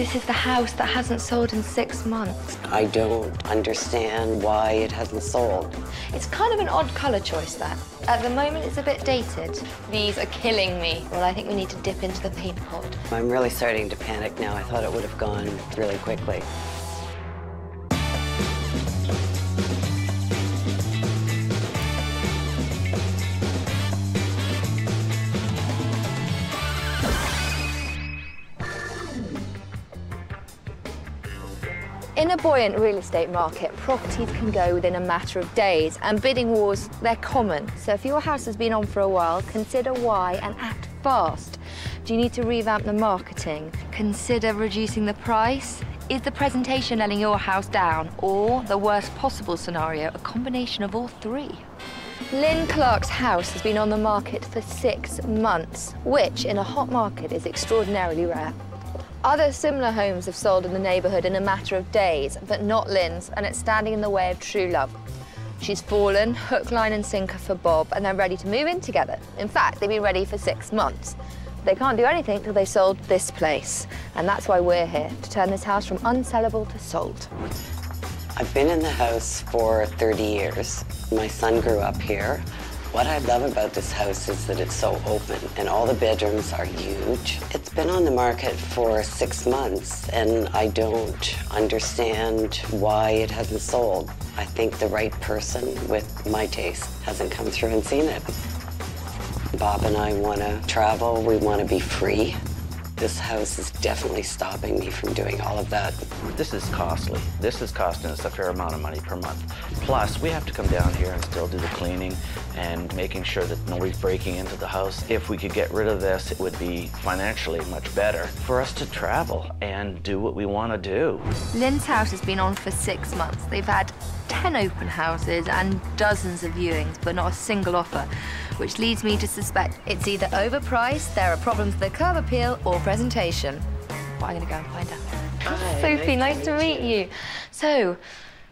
This is the house that hasn't sold in 6 months. I don't understand why it hasn't sold. It's kind of an odd colour choice, that. At the moment, it's a bit dated. These are killing me. Well, I think we need to dip into the paint pot. I'm really starting to panic now. I thought it would have gone really quickly. In a buoyant real estate market, properties can go within a matter of days, and bidding wars, they're common. So if your house has been on for a while, consider why and act fast. Do you need to revamp the marketing? Consider reducing the price. Is the presentation letting your house down, or the worst possible scenario, a combination of all three? Lynn Clark's house has been on the market for 6 months, which in a hot market is extraordinarily rare. Other similar homes have sold in the neighbourhood in a matter of days, but not Lynn's, and it's standing in the way of true love. She's fallen hook, line and sinker for Bob, and they're ready to move in together. In fact, they've been ready for 6 months. They can't do anything till they sold this place, and that's why we're here, to turn this house from unsellable to sold. I've been in the house for 30 years. My son grew up here. What I love about this house is that it's so open and all the bedrooms are huge. It's been on the market for 6 months and I don't understand why it hasn't sold. I think the right person with my taste hasn't come through and seen it. Bob and I want to travel, we want to be free. This house is definitely stopping me from doing all of that. This is costly. This is costing us a fair amount of money per month. Plus, we have to come down here and still do the cleaning and making sure that nobody's breaking into the house. If we could get rid of this, it would be financially much better for us to travel and do what we want to do. Lynn's house has been on for 6 months. They've had 10 open houses and dozens of viewings, but not a single offer, which leads me to suspect it's either overpriced, there are problems with the curb appeal, or presentation. But I'm going to go and find out. Hi, Sofie, nice to meet you. So,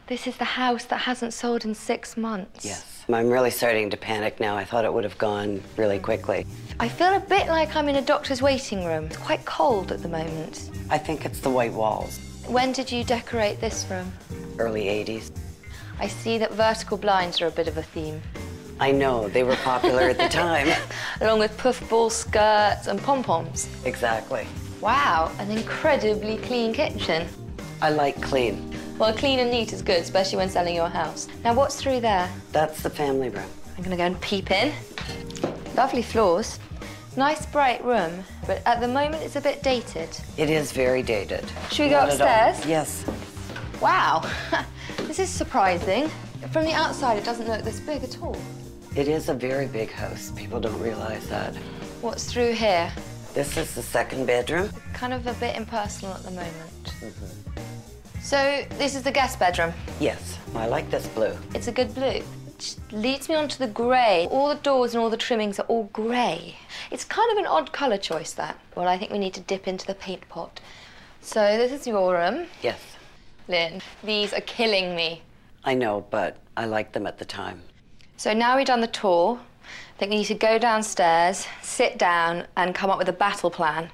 this is the house that hasn't sold in 6 months. Yes. I'm really starting to panic now. I thought it would have gone really quickly. I feel a bit like I'm in a doctor's waiting room. It's quite cold at the moment. I think it's the white walls. When did you decorate this room? Early 80s. I see that vertical blinds are a bit of a theme. I know, they were popular at the time. Along with puffball skirts and pom-poms. Exactly. Wow, an incredibly clean kitchen. I like clean. Well, clean and neat is good, especially when selling your house. Now, what's through there? That's the family room. I'm going to go and peep in. Lovely floors. Nice, bright room, but at the moment, it's a bit dated. It is very dated. Should we go upstairs? Yes. Wow. This is surprising. From the outside, it doesn't look this big at all. It is a very big house. People don't realise that. What's through here? This is the second bedroom. Kind of a bit impersonal at the moment. Mm-hmm. So, this is the guest bedroom? Yes. I like this blue. It's a good blue. Which leads me on to the grey. All the doors and all the trimmings are all grey. It's kind of an odd colour choice, that. Well, I think we need to dip into the paint pot. So, this is your room. Yes. Lynn, these are killing me. I know, but I liked them at the time. So, now we've done the tour. I think we need to go downstairs, sit down, and come up with a battle plan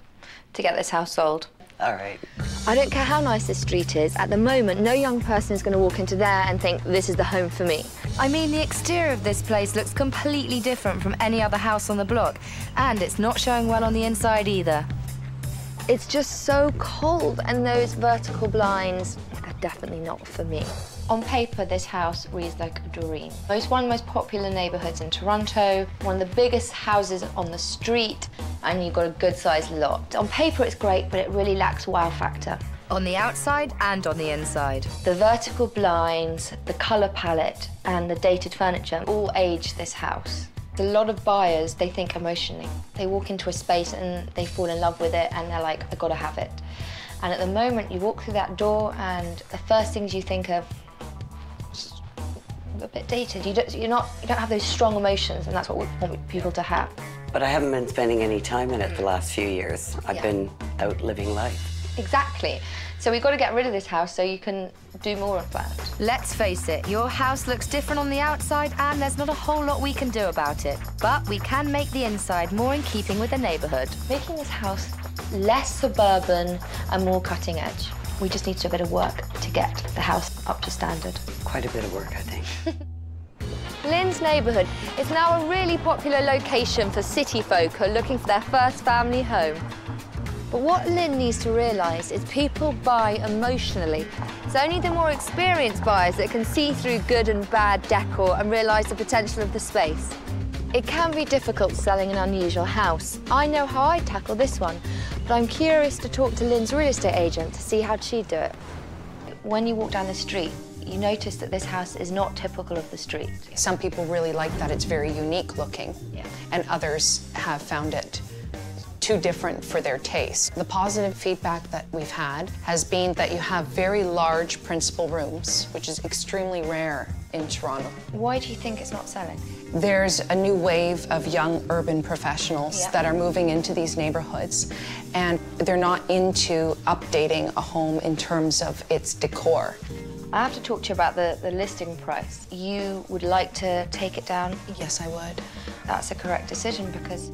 to get this house sold. All right. I don't care how nice this street is, at the moment, no young person is going to walk into there and think, this is the home for me. I mean, the exterior of this place looks completely different from any other house on the block, and it's not showing well on the inside either. It's just so cold, and those vertical blinds are definitely not for me. On paper, this house reads like a dream. It's one of the most popular neighbourhoods in Toronto, one of the biggest houses on the street, and you've got a good-sized lot. On paper, it's great, but it really lacks wow factor. On the outside and on the inside. The vertical blinds, the colour palette, and the dated furniture all age this house. A lot of buyers, they think emotionally. They walk into a space and they fall in love with it, and they're like, I've got to have it. And at the moment, you walk through that door, and the first things you think of, a bit dated. You don't have those strong emotions, and that's what we want people to have. But I haven't been spending any time in it the last few years. I've been out living life. Exactly. So we've got to get rid of this house so you can do more of that. Let's face it, your house looks different on the outside, and there's not a whole lot we can do about it. But we can make the inside more in keeping with the neighbourhood. Making this house less suburban and more cutting edge. We just need to do a bit of work to get the house up to standard. Quite a bit of work, I think. Lynn's neighbourhood is now a really popular location for city folk who are looking for their first family home. But what Lynn needs to realise is people buy emotionally. It's only the more experienced buyers that can see through good and bad decor and realise the potential of the space. It can be difficult selling an unusual house. I know how I tackle this one, but I'm curious to talk to Lynn's real estate agent to see how she'd do it. When you walk down the street, you notice that this house is not typical of the street. Some people really like that it's very unique looking, yeah, and others have found it too different for their taste. The positive feedback that we've had has been that you have very large principal rooms, which is extremely rare in Toronto. Why do you think it's not selling? There's a new wave of young urban professionals, yeah, that are moving into these neighborhoods, and they're not into updating a home in terms of its decor. I have to talk to you about the listing price. You would like to take it down? Yes, I would. That's a correct decision, because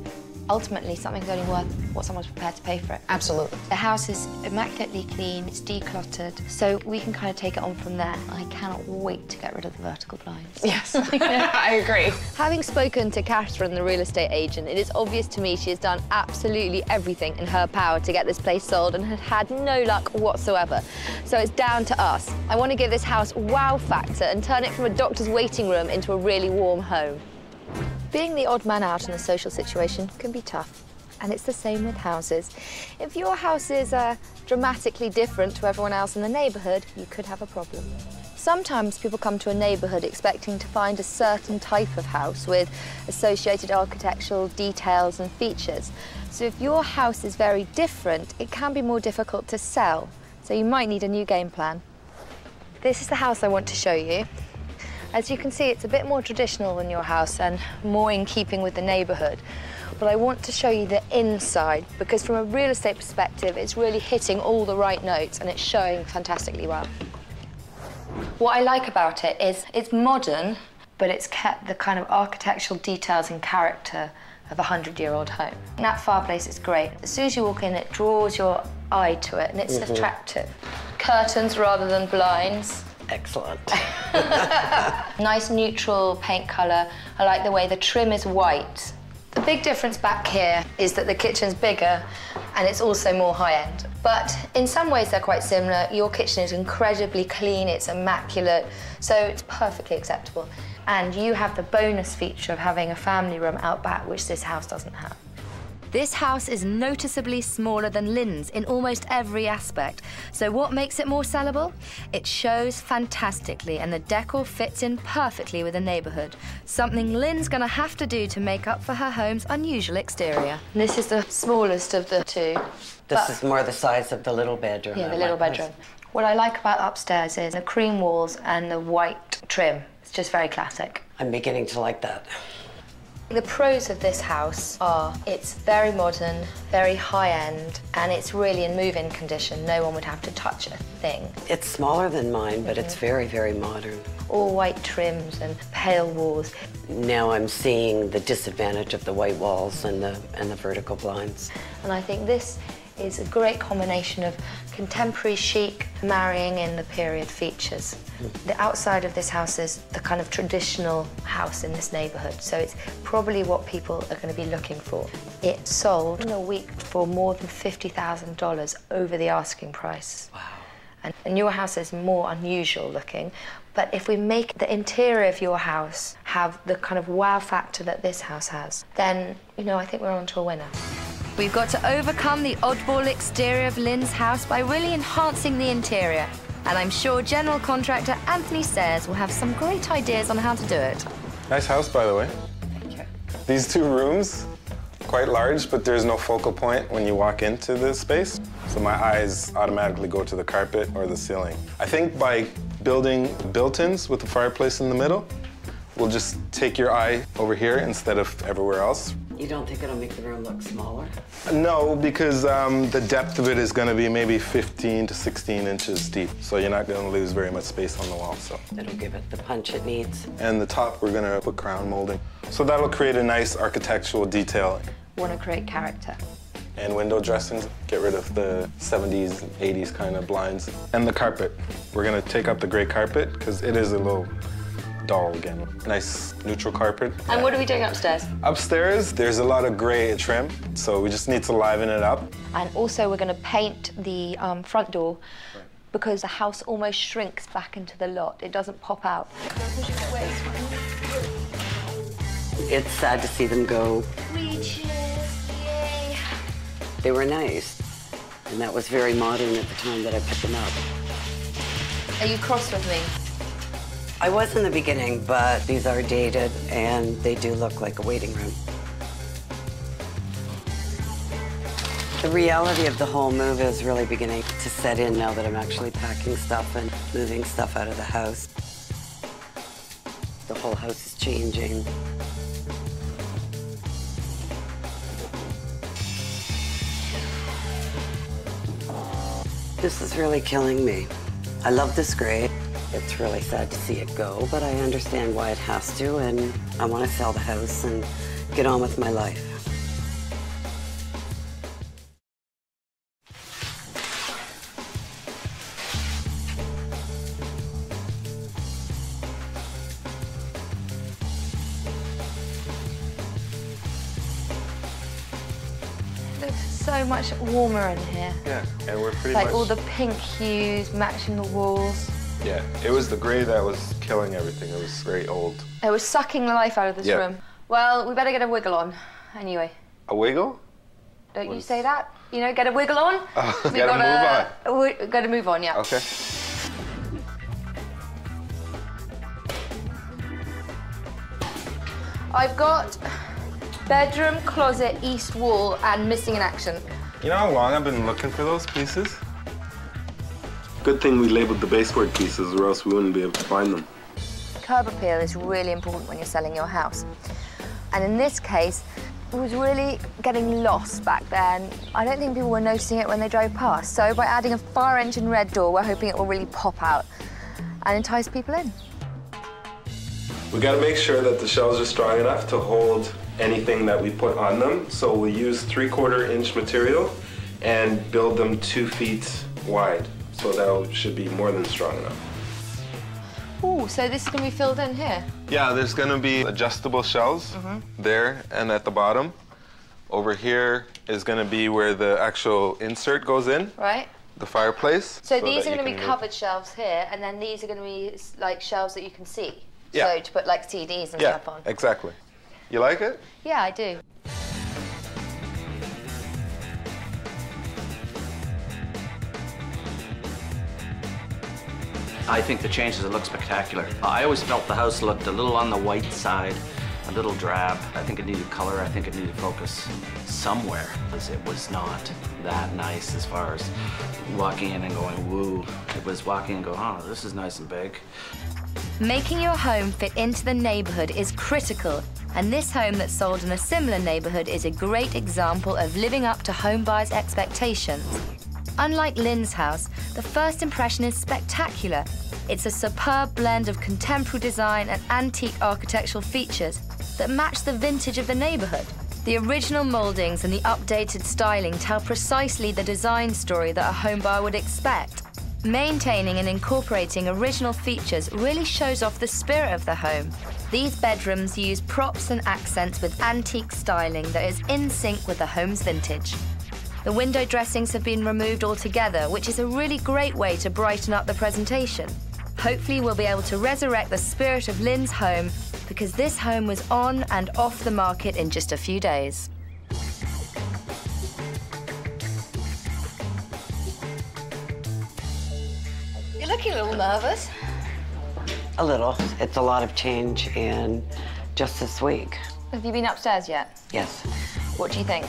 ultimately something's only worth what someone's prepared to pay for it. Absolutely. The house is immaculately clean, it's decluttered, so we can kind of take it on from there. I cannot wait to get rid of the vertical blinds. Yes, I agree. Having spoken to Catherine, the real estate agent, it is obvious to me she has done absolutely everything in her power to get this place sold and has had no luck whatsoever. So it's down to us. I want to give this house wow factor and turn it from a doctor's waiting room into a really warm home. Being the odd man out in a social situation can be tough, and it's the same with houses. If your house is dramatically different to everyone else in the neighbourhood, you could have a problem. Sometimes people come to a neighbourhood expecting to find a certain type of house with associated architectural details and features. So if your house is very different, it can be more difficult to sell, so you might need a new game plan. This is the house I want to show you. As you can see, it's a bit more traditional than your house and more in keeping with the neighbourhood. But I want to show you the inside, because from a real estate perspective, it's really hitting all the right notes and it's showing fantastically well. What I like about it is it's modern, but it's kept the kind of architectural details and character of a 100-year-old home. And that fireplace is great. As soon as you walk in, it draws your eye to it and it's attractive. Curtains rather than blinds. Excellent. Nice neutral paint colour. I like the way the trim is white. The big difference back here is that the kitchen's bigger and it's also more high-end. But in some ways they're quite similar. Your kitchen is incredibly clean, it's immaculate, so it's perfectly acceptable. And you have the bonus feature of having a family room out back, which this house doesn't have. This house is noticeably smaller than Lynn's in almost every aspect. So what makes it more sellable? It shows fantastically, and the decor fits in perfectly with the neighbourhood, something Lynn's going to have to do to make up for her home's unusual exterior. This is the smallest of the two. This is more the size of the little bedroom. Yeah, the little bedroom. What I like about upstairs is the cream walls and the white trim. It's just very classic. I'm beginning to like that. The pros of this house are it's very modern, very high-end, and it's really in move-in condition. No one would have to touch a thing. It's smaller than mine, but it's very, very modern. All white trims and pale walls. Now I'm seeing the disadvantage of the white walls and the vertical blinds. And I think this is a great combination of contemporary chic marrying in the period features. The outside of this house is the kind of traditional house in this neighbourhood, so it's probably what people are going to be looking for. It sold in a week for more than $50,000 over the asking price. Wow. And your house is more unusual looking, but if we make the interior of your house have the kind of wow factor that this house has, then, you know, I think we're on to a winner. We've got to overcome the oddball exterior of Lynn's house by really enhancing the interior. And I'm sure general contractor Anthony Sayers will have some great ideas on how to do it. Nice house, by the way. Thank you. These two rooms, quite large, but there's no focal point when you walk into this space. So my eyes automatically go to the carpet or the ceiling. I think by building built-ins with the fireplace in the middle, we'll just take your eye over here instead of everywhere else. You don't think it'll make the room look smaller? No, because the depth of it is going to be maybe 15 to 16 inches deep, so you're not going to lose very much space on the wall. So it'll give it the punch it needs. And the top, we're going to put crown molding, so that'll create a nice architectural detail. Want to create character. and window dressings. Get rid of the 70s, 80s kind of blinds. And the carpet. We're gonna take up the gray carpet because it is a little dull again. Nice neutral carpet. And what are we doing upstairs? Upstairs, there's a lot of gray trim, so we just need to liven it up. And also we're gonna paint the front door because the house almost shrinks back into the lot. It doesn't pop out. It's sad to see them go. They were nice, and that was very modern at the time that I picked them up. Are you cross with me? I was in the beginning, but these are dated, and they do look like a waiting room. The reality of the whole move is really beginning to set in now that I'm actually packing stuff and moving stuff out of the house. The whole house is changing. This is really killing me. I love this gray. It's really sad to see it go, but I understand why it has to, and I want to sell the house and get on with my life. So much warmer in here. Yeah, and we're pretty much... all the pink hues matching the walls. Yeah, it was the grey that was killing everything. It was very old. It was sucking the life out of this room. Well, we better get a wiggle on, anyway. A wiggle? Don't you say that? You know, get a wiggle on. We gotta move on. We gotta move on, yeah. Okay. I've got... bedroom, closet, east wall, and missing in action. You know how long I've been looking for those pieces? Good thing we labeled the baseboard pieces, or else we wouldn't be able to find them. Curb appeal is really important when you're selling your house. And in this case, it was really getting lost back then. I don't think people were noticing it when they drove past. So by adding a fire engine red door, we're hoping it will really pop out and entice people in. We gotta make sure that the shelves are strong enough to hold anything that we put on them. So we'll use 3/4 inch material and build them 2 feet wide. So that should be more than strong enough. Ooh, so this is gonna be filled in here? Yeah, there's gonna be adjustable shelves there and at the bottom. Over here is gonna be where the actual insert goes in. Right. The fireplace. So these are gonna be covered shelves here, and then these are gonna be like shelves that you can see. Yeah. So to put like CDs and stuff on. Yeah, exactly. You like it? Yeah, I do. I think the changes look spectacular. I always felt the house looked a little on the white side, a little drab. I think it needed color, I think it needed focus somewhere, because it was not that nice as far as walking in and going, woo. It was walking and going, oh, this is nice and big. Making your home fit into the neighborhood is critical, and this home that's sold in a similar neighborhood is a great example of living up to homebuyers' expectations. Unlike Lynn's house, the first impression is spectacular. It's a superb blend of contemporary design and antique architectural features that match the vintage of the neighborhood. The original mouldings and the updated styling tell precisely the design story that a homebuyer would expect. Maintaining and incorporating original features really shows off the spirit of the home. These bedrooms use props and accents with antique styling that is in sync with the home's vintage. The window dressings have been removed altogether, which is a really great way to brighten up the presentation. Hopefully we'll be able to resurrect the spirit of Lynn's home, because this home was on and off the market in just a few days. Looking a little nervous. A little. It's a lot of change, and just this week. Have you been upstairs yet? Yes. What do you think?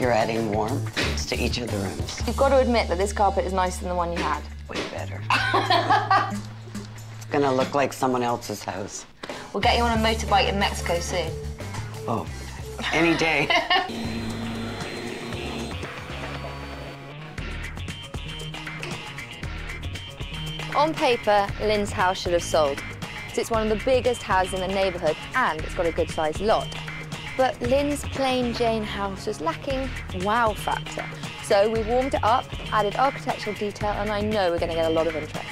You're adding warmth to each of the rooms. You've got to admit that this carpet is nicer than the one you had. Way better. It's gonna look like someone else's house. We'll get you on a motorbike in Mexico soon. Oh, any day. On paper, Lynn's house should have sold. It's one of the biggest houses in the neighbourhood, and it's got a good-sized lot. but Lynn's plain Jane house was lacking wow factor. So we warmed it up, added architectural detail, and I know we're going to get a lot of interest.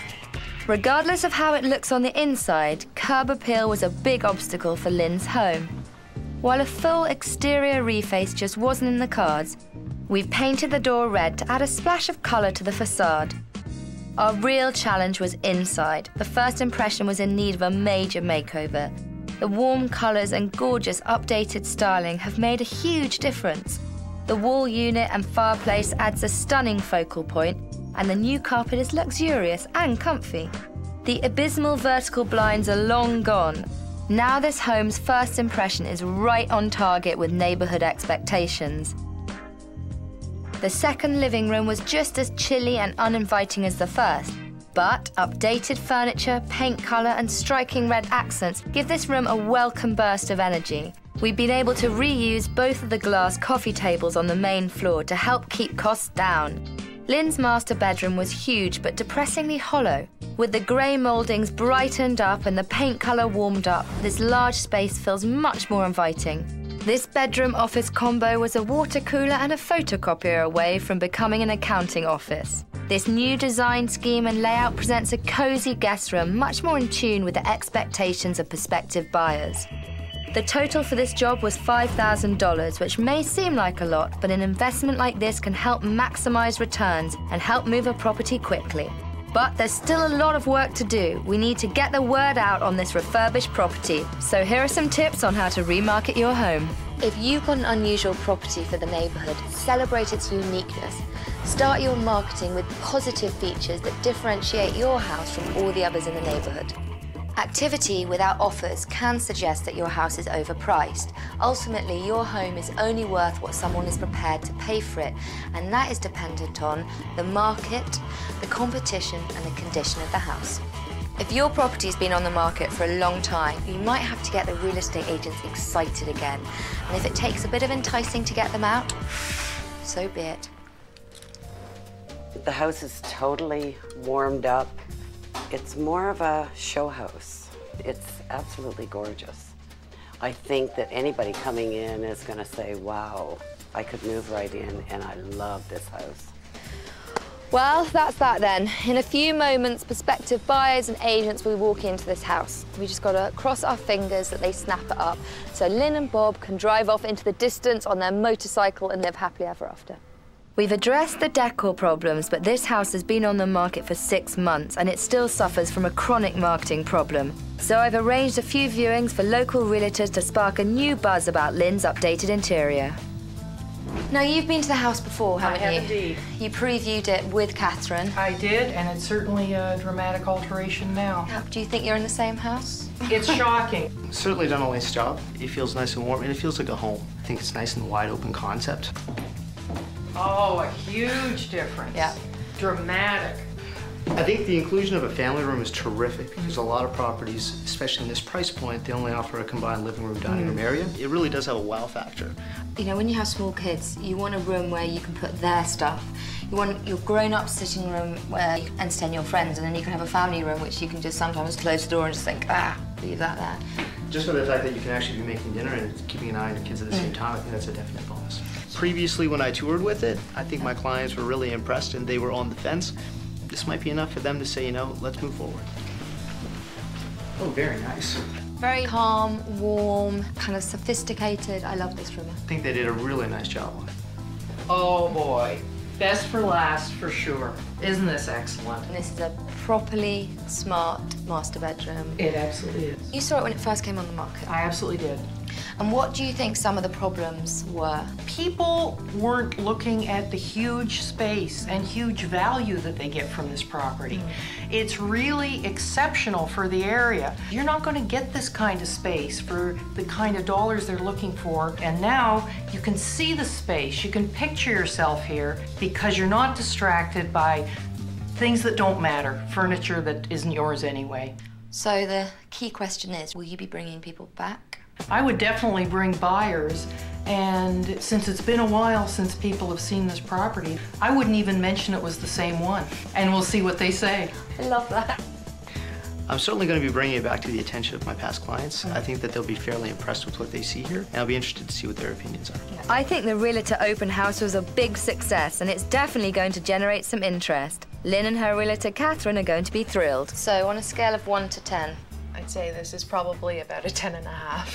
Regardless of how it looks on the inside, curb appeal was a big obstacle for Lynn's home. While a full exterior reface just wasn't in the cards, we've painted the door red to add a splash of colour to the facade. Our real challenge was inside. The first impression was in need of a major makeover. The warm colours and gorgeous updated styling have made a huge difference. The wall unit and fireplace adds a stunning focal point, and the new carpet is luxurious and comfy. The abysmal vertical blinds are long gone. Now this home's first impression is right on target with neighbourhood expectations. The second living room was just as chilly and uninviting as the first, but updated furniture, paint colour and striking red accents give this room a welcome burst of energy. We've been able to reuse both of the glass coffee tables on the main floor to help keep costs down. Lynn's master bedroom was huge but depressingly hollow. With the grey mouldings brightened up and the paint colour warmed up, this large space feels much more inviting. This bedroom-office combo was a water cooler and a photocopier away from becoming an accounting office. This new design scheme and layout presents a cosy guest room much more in tune with the expectations of prospective buyers. The total for this job was $5,000, which may seem like a lot, but an investment like this can help maximise returns and help move a property quickly. But there's still a lot of work to do. We need to get the word out on this refurbished property. So here are some tips on how to remarket your home. If you've got an unusual property for the neighbourhood, celebrate its uniqueness. Start your marketing with positive features that differentiate your house from all the others in the neighbourhood. Activity without offers can suggest that your house is overpriced. Ultimately, your home is only worth what someone is prepared to pay for it, and that is dependent on the market, the competition, and the condition of the house. If your property's been on the market for a long time, you might have to get the real estate agents excited again. And if it takes a bit of enticing to get them out, so be it. The house is totally warmed up. It's more of a show house. It's absolutely gorgeous. I think that anybody coming in is going to say, wow, I could move right in and I love this house. Well, that's that then. In a few moments, prospective buyers and agents will walk into this house. We just got to cross our fingers that they snap it up so Lynn and Bob can drive off into the distance on their motorcycle and live happily ever after. We've addressed the decor problems, but this house has been on the market for 6 months and it still suffers from a chronic marketing problem. So I've arranged a few viewings for local realtors to spark a new buzz about Lynn's updated interior. Now, you've been to the house before, haven't you? I have indeed. You previewed it with Catherine. I did, and it's certainly a dramatic alteration now. Do you think you're in the same house? It's shocking. Certainly done a nice job. It feels nice and warm, and it feels like a home. I think it's nice and wide open concept. Oh, a huge difference. Yeah. Dramatic. I think the inclusion of a family room is terrific because a lot of properties, especially in this price point, they only offer a combined living room, dining room area. It really does have a wow factor. You know, when you have small kids, you want a room where you can put their stuff. You want your grown-up sitting room where you can entertain your friends, and then you can have a family room which you can just sometimes close the door and just think, ah, leave that there. Just for the fact that you can actually be making dinner and keeping an eye on the kids at the same time, I think that's a definite bonus. Previously, when I toured with it, I think my clients were really impressed and they were on the fence. This might be enough for them to say, you know, let's move forward. Oh, very nice. Very calm, warm, kind of sophisticated. I love this room. I think they did a really nice job on it. Oh, boy. Best for last, for sure. Isn't this excellent? And this is a properly smart master bedroom. It absolutely is. You saw it when it first came on the market. I absolutely did. And what do you think some of the problems were? People weren't looking at the huge space and huge value that they get from this property. It's really exceptional for the area. You're not going to get this kind of space for the kind of dollars they're looking for. And now you can see the space. You can picture yourself here because you're not distracted by things that don't matter, furniture that isn't yours anyway. So the key question is, will you be bringing people back? I would definitely bring buyers, and since it's been a while since people have seen this property, I wouldn't even mention it was the same one, and we'll see what they say. I love that. I'm certainly going to be bringing it back to the attention of my past clients. I think that they'll be fairly impressed with what they see here, and I'll be interested to see what their opinions are. I think the Realtor Open House was a big success, and it's definitely going to generate some interest. Lynn and her realtor, Catherine, are going to be thrilled. So, on a scale of 1 to 10, I'd say this is probably about a 10.5.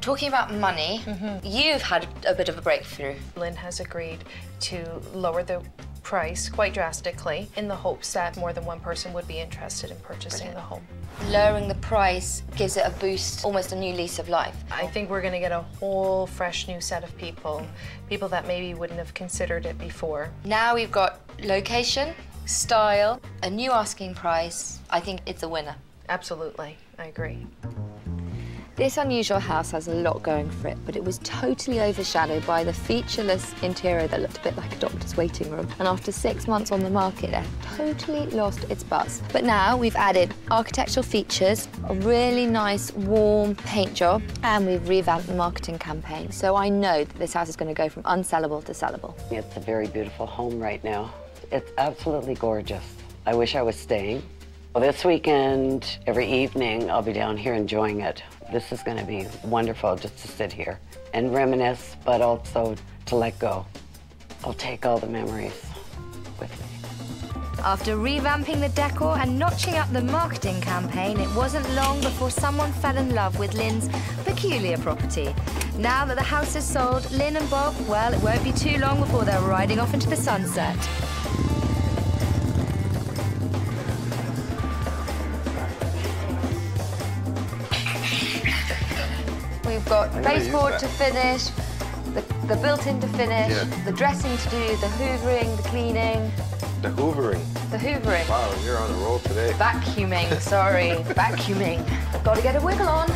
Talking about money, you've had a bit of a breakthrough. Lynn has agreed to lower the price quite drastically in the hopes that more than one person would be interested in purchasing the home. Lowering the price gives it a boost, almost a new lease of life. I think we're going to get a whole fresh new set of people, people that maybe wouldn't have considered it before. Now we've got location, style, a new asking price. I think it's a winner. Absolutely, I agree. This unusual house has a lot going for it, but it was totally overshadowed by the featureless interior that looked a bit like a doctor's waiting room. And after 6 months on the market, it totally lost its buzz. But now we've added architectural features, a really nice warm paint job, and we've revamped the marketing campaign. So I know that this house is going to go from unsellable to sellable. It's a very beautiful home right now. It's absolutely gorgeous. I wish I was staying. Well, this weekend, every evening, I'll be down here enjoying it. This is going to be wonderful just to sit here and reminisce, but also to let go. I'll take all the memories with me. After revamping the decor and notching up the marketing campaign, it wasn't long before someone fell in love with Lynn's peculiar property. Now that the house is sold, Lynn and Bob, well, it won't be too long before they're riding off into the sunset. We've got baseboard to finish, the built-in to finish, the dressing to do, the hoovering, the cleaning. The hoovering? The hoovering. Wow, you're on a roll today. Vacuuming, sorry, vacuuming. Got to get a wiggle on.